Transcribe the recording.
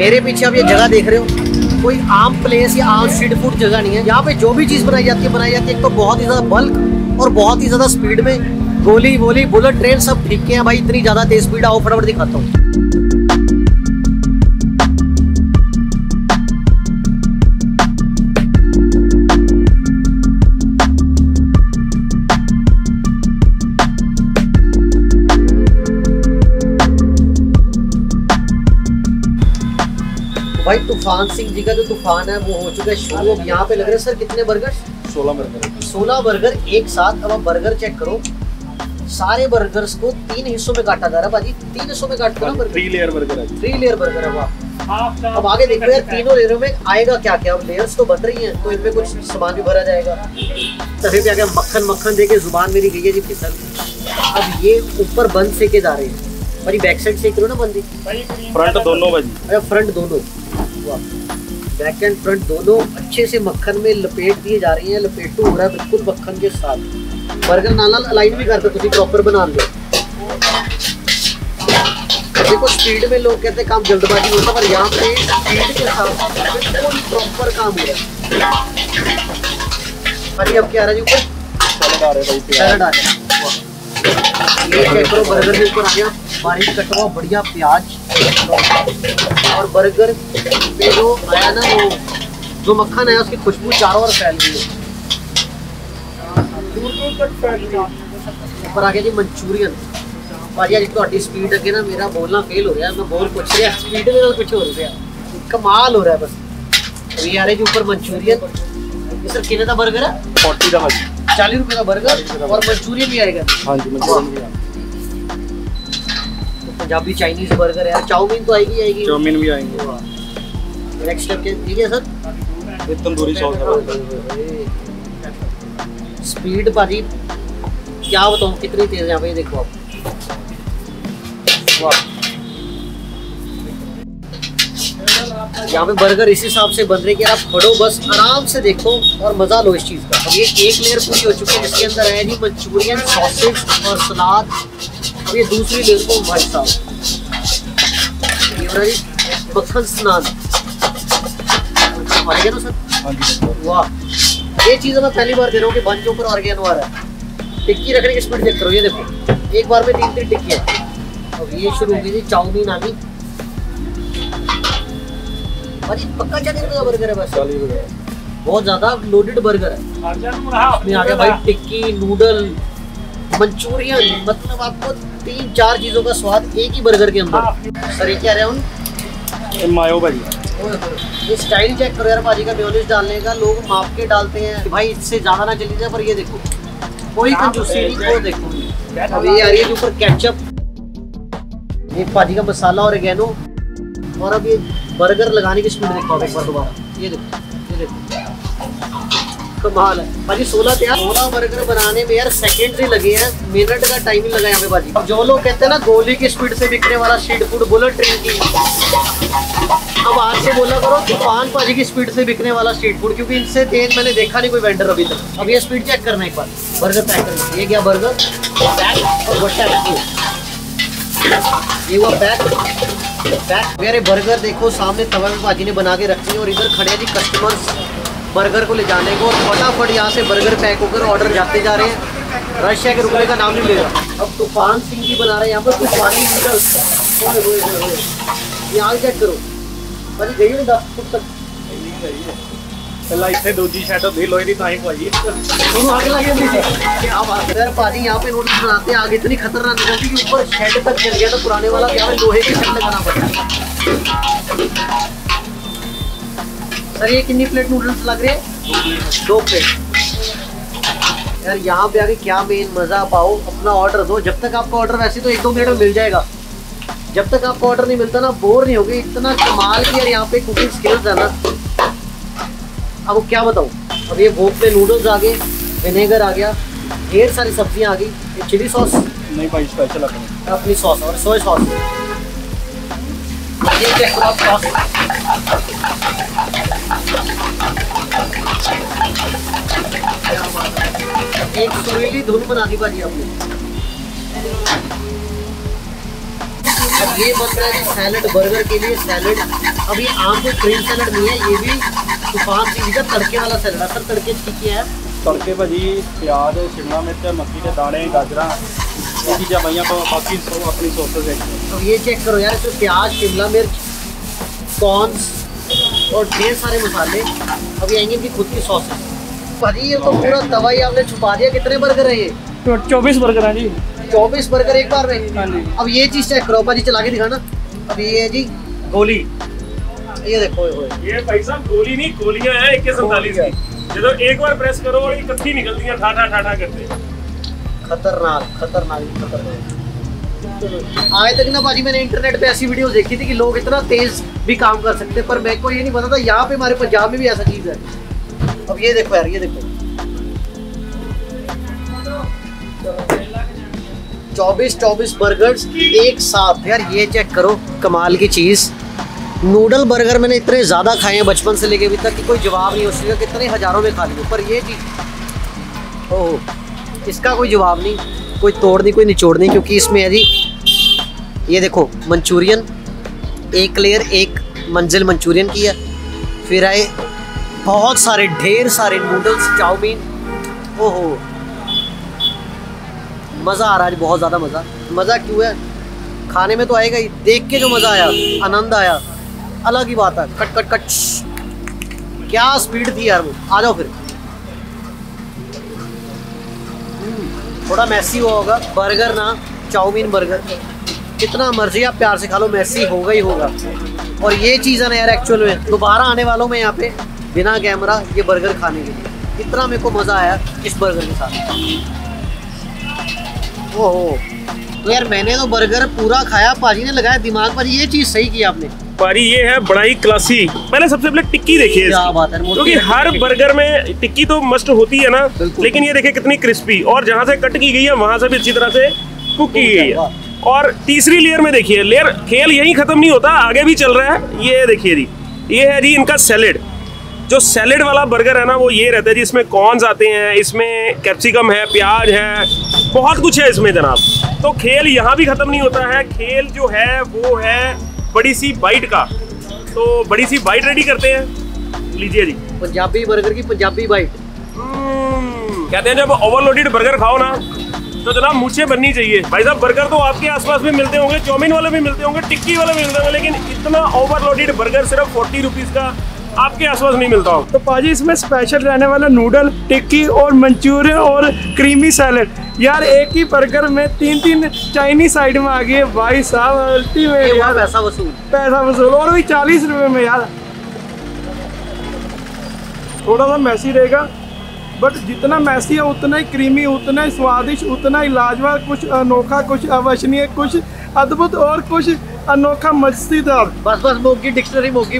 मेरे पीछे आप ये जगह देख रहे हो, कोई आम प्लेस या आम स्ट्रीट फूड जगह नहीं है। यहाँ पे जो भी चीज़ बनाई जाती है एक तो बहुत ही ज़्यादा बल्क और बहुत ही ज़्यादा स्पीड में। गोली वोली बुलेट ट्रेन सब फीके हैं भाई, इतनी ज़्यादा तेज स्पीड। आओ फटाफट दिखाता हूँ। भाई तूफान सिंह जी का जो तूफान है वो हो चुका है शुरू। अब यहाँ पे लग रहे हैं सर कितने बर्गर? 16 बर्गर एक साथ। अब आप बर्गर चेक करो, सारे बर्गर्स को 3 हिस्सों में काटा जा रहा है भाजी। 3 हिस्सों में काट करो, 3 लेयर बर्गर है वहाँ। अब आगे देखो यार, तीनों लेयरों में आएगा क्या क्या। अब लेयर्स तो बन रही है तो इनमें कुछ सामान भी भरा जाएगा। तभी पे आगे मक्खन दे के जुबान मेरी गई है जी फिसल। अब ये ऊपर बंद सेके जा रहे हैं भाई, बैक साइड सेक लो ना बंदी, फ्रंट दोनों। बैक एंड फ्रंट दोनों अच्छे से मक्खन में लपेट दिए जा रही हैं। लपेटू हो रहा है बिल्कुल मक्खन के साथ। बर्गर नाल अलाइन भी करते तुम प्रॉपर बना लो। देखो स्पीड में लोग कहते काम जल्दबाजी होता, पर यहाँ पे स्पीड के साथ बिल्कुल प्रॉपर काम हो रहा है। अरे अब क्या आ रहा है ऊपर? सैलड आ रहा है। बर्गर के ऊपर आ गया बारीक कटवा बढ़िया प्याज, और बर्गर पे जो आया ना वो जो मक्खन है उसकी खुशबू चारों ओर फैल गई है। पर आगे जी मंचूरियन भाजी, आज थोड़ी स्पीड अगे ना मेरा बोलना फेल हो गया। मैं बोल कुछ रहा स्पीड में कुछ हो रहा, कमाल हो रहा है बस। ये आ रहे जी ऊपर मंचूरियन। सर कितने का बर्गर है? 40 का भाजी, 40 रुपये का बर्गर और मंचूरियन भी आएगा। हाँ जी मंचूरियन, पंजाबी चाइनीज बर्गर है, चाउमीन तो आएगी, चाउमीन भी आएंगे। नेक्स्ट स्टेप ठीक है सर, तंदूरी सॉस है। स्पीड भाजी क्या बताऊँ कितनी तेज है यहाँ पे, देखो आप। यहाँ पे बर्गर इस हिसाब से बन रहे कि आप खड़ो बस आराम से देखो और मजा लो इस चीज़ का। अब ये एक लेयर पूरी हो चुकी है जिसके अंदर है जी मंचूरियन, सॉसेज और सलाद। अब ये दूसरी लेयर को भाई साहब ये हो रहा है मक्खन स्नान। आएगा ना सर? वाह, ये चीज़ मैं पहली बार दे रहा हूँ कि बन के ऊपर ऑर्गेनो आ रहा है। टिक्की रखने की स्पीड देख करो, ये देखो एक बार में 3-3 टिक्कियाँ। अब ये शुरू हो गई थी चाउमीन आनी। अरे पक्का 40 रुपये का बर्गर है बस, 40 रुपये। बहुत ज़्यादा लोडेड बर्गर है। इसमें आ गया भाई टिक्की, नूडल, मंचूरियन, मतलब आपको 3-4 चीज़ों का स्वाद एक ही बर्गर के अंदर। सर ये क्या रहे उन मायो भाजी, ये स्टाइल चेक करो यार भाजी का। मेयोनीज डालने का लोग माप के डालते हैं भाई, इससे ज़्यादा ना चली जाए। पर ये देखो कोई कंजूसी नहीं, वो देखो। अब ये आ रही है ऊपर कैचअप, एक भाजी का मसाला और ऑरिगैनो। और अब ये बर्गर लगाने की स्पीड देखो एक बार दोबारा, ये देखो कमाल है भाजी। 16 बर्गर बनाने में यार सेकंड ही लगे हैं, मिनट का टाइम ही लगा यहाँ पे भाजी। अब जो लोग कहते हैं ना गोली की स्पीड से बिकने वाला स्ट्रीट फूड बुलेट ट्रेन की, अब आज से बोला करो तूफान भाजी की स्पीड से बिकने वाला स्ट्रीट फूड, क्योंकि इनसे तेज मैंने देखा नहीं कोई वेंडर अभी तक। अब ये स्पीड चेक करना एक बार, बर्गर पैक करना। ये क्या बर्गर पैक और ये हुआ पैक। मेरे बर्गर देखो सामने तवे में भाजी ने बना के रखी है, और इधर खड़े हैं जी कस्टमर्स बर्गर को ले जाने को, और फटाफट यहाँ से बर्गर पैक होकर ऑर्डर जाते जा रहे हैं। रश है कि रुकने का नाम नहीं ले रहा। अब तूफान सिंह जी बना रहे हैं यहाँ पर कुछ पानी निकल। यहाँ चेक करो भाजी, गई नहीं 10 फुट तक। भाजी यहाँ पे रोटी बनाते हैं आगे इतनी खतरनाक निकलती कि ऊपर शेड तक चल गया, तो पुराने वाला यहाँ पे लोहे की शेड लगाना पड़ता है। सर ये कितनी प्लेट नूडल्स लग रहे हैं? 2 प्लेट। यार यहाँ पे आके क्या मेन मजा पाओ, अपना ऑर्डर दो। जब तक आपका ऑर्डर वैसे तो 1-2 मिनट में मिल जाएगा, जब तक आपका ऑर्डर नहीं मिलता ना बोर नहीं होगी। इतना कमाल की यार यहाँ पे कुकिंग स्किल्स है ना, आपको क्या बताऊँ। अब ये वोक में नूडल्स आ गए, विनेगर आ गया, ढेर सारी सब्जियाँ आ गई, चिली सॉस नहीं भाई स्पेशल अपनी सॉस और सोया सॉस। एक सुरीली धुन बना दी भाजी आपने। अब ये बन रहा है सैलड, बर्गर के लिए सैलड। अब ये आम को क्रीम सैलड नहीं है, ये भी तूफान सिंह का तड़के वाला सैलड। सर तड़के क्या है? तड़के भाजी प्याज, शिमला मिर्च, मक्की के दाने, गाजरा, ये चीज़ें भैया तो बाकी अपनी सोसेस देखते। अब ये चेक करो यार, इसमें प्याज, शिमला मिर्च, कॉर्नस और ढेर सारे मसाले। अब ये आएंगे इनकी खुद की सॉसेस। भाजी ये तो पूरा तवा ही आपने छुपा दिया। कितने बर्गर है ये? 24 बर्गर हैं जी। 24 बर्गर एक बार में। अब ये चीज़ चेक करो भाजी, चला के दिखाना। अब ये है जी गोली, ये देखो ये भाई साहब गोली नहीं, गोलियाँ हैं 147 की। जो एक बार प्रेस करो और इकट्ठी निकलती है, ठाठा ठाठा करते। खतरनाक खतरनाक खतरनाक। आज तक ना भाजी मैंने इंटरनेट पे ऐसी वीडियोस देखी थी कि लोग इतना तेज भी काम कर सकते हैं, पर मेरे को ये नहीं पता था यहाँ पे हमारे पंजाब में भी ऐसा चीज है। अब ये देखो यार, ये देखो 24 बर्गर्स एक साथ। यार ये चेक करो कमाल की चीज। नूडल बर्गर मैंने इतने ज्यादा खाए हैं बचपन से लेके अभी तक कि कोई जवाब नहीं हो सकता कितने हजारों में खा लियो, पर ये चीज ओह इसका कोई जवाब नहीं, कोई तोड़ नहीं, कोई निचोड़ नहीं। क्योंकि इसमें है जी ये देखो मंचूरियन, एक लेयर एक मंजिल मंचूरियन की है। फिर आए बहुत सारे ढेर सारे नूडल्स, चाउमीन। ओहो मज़ा आ रहा है, बहुत ज़्यादा मज़ा। मज़ा क्यों है? खाने में तो आएगा ही, देख के जो मज़ा आया, आनंद आया, अलग ही बात है। कट कट कट, क्या स्पीड थी यार वो। आ जाओ फिर, थोड़ा मैसी हुआ होगा बर्गर ना, चाउमीन बर्गर कितना मर्जी आप प्यार से खा लो मैसी होगा ही होगा। और ये चीज़ है ना यार एक्चुअल में दोबारा आने वालों में यहाँ पे बिना कैमरा ये बर्गर खाने के लिए, इतना मेरे को मज़ा आया इस बर्गर के साथ। ओहो तो यार मैंने तो बर्गर पूरा खाया, पाजी ने लगाया दिमाग पर। ये चीज़ सही की आपने पारी, ये है बड़ा ही क्लासिक। मैंने सबसे पहले टिक्की देखी है, क्या बात है। क्योंकि हर बर्गर में टिक्की तो मस्ट होती है ना, लेकिन ये देखिए कितनी क्रिस्पी, और जहाँ से कट की गई है वहाँ से भी अच्छी तरह से कुक की गई है। और तीसरी लेयर में देखिए, लेयर खेल यहीं खत्म नहीं होता, आगे भी चल रहा है। ये देखिए जी, ये है जी इनका सैलेड। जो सैलेड वाला बर्गर है ना वो ये रहता है जी, इसमें कॉर्न्स आते हैं, इसमें कैप्सिकम है, प्याज है, बहुत कुछ है इसमें जनाब। तो खेल यहाँ भी खत्म नहीं होता है, खेल जो है वो है बड़ी सी बाइट का। तो बड़ी सी बाइट रेडी करते हैं, लीजिए जी पंजाबी बर्गर की पंजाबी बाइट। कहते हैं जब ओवरलोडेड बर्गर खाओ ना तो जनाब मूछें बननी चाहिए। भाई साहब बर्गर तो आपके आसपास भी मिलते होंगे, चाउमीन वाले भी मिलते होंगे, टिक्की वाले भी मिलते होंगे, लेकिन इतना ओवरलोडेड बर्गर सिर्फ 40 रुपीज़ का आपके आसपास नहीं मिलता हो। तो पाजी इसमें स्पेशल रहने वाला नूडल, टिक्की और मंचूरियन और क्रीमी सैलेड। यार एक ही बर्गर में 3-3 चाइनीज आइटम आ गई है भाई साहब, अल्टीमेट यार पैसा वसूल, पैसा वसूल। और भी 40 रुपए में यार। थोड़ा सा मैसी रहेगा, बट जितना मैसी है उतना ही क्रीमी, उतना ही स्वादिष्ट, उतना ही लाजवाब। कुछ अनोखा, कुछ अवश्यनीय, कुछ अद्भुत और कुछ अनोखा मस्तीदार। बस बस मोगी डिक्शनरी मोगी।